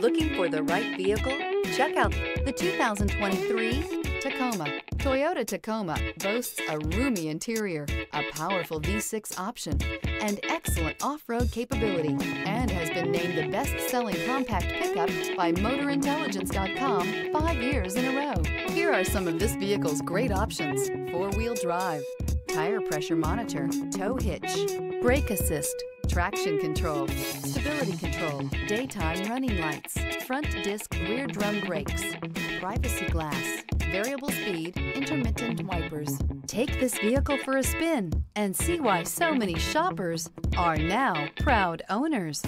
Looking for the right vehicle? Check out the 2023 Tacoma. Toyota Tacoma boasts a roomy interior, a powerful V6 option, and excellent off-road capability, and has been named the best-selling compact pickup by Motorintelligence.com 5 years in a row. Here are some of this vehicle's great options: four-wheel drive, tire pressure monitor, tow hitch, brake assist, traction control, stability control, daytime running lights, front disc rear drum brakes, privacy glass, variable speed, intermittent wipers. Take this vehicle for a spin and see why so many shoppers are now proud owners.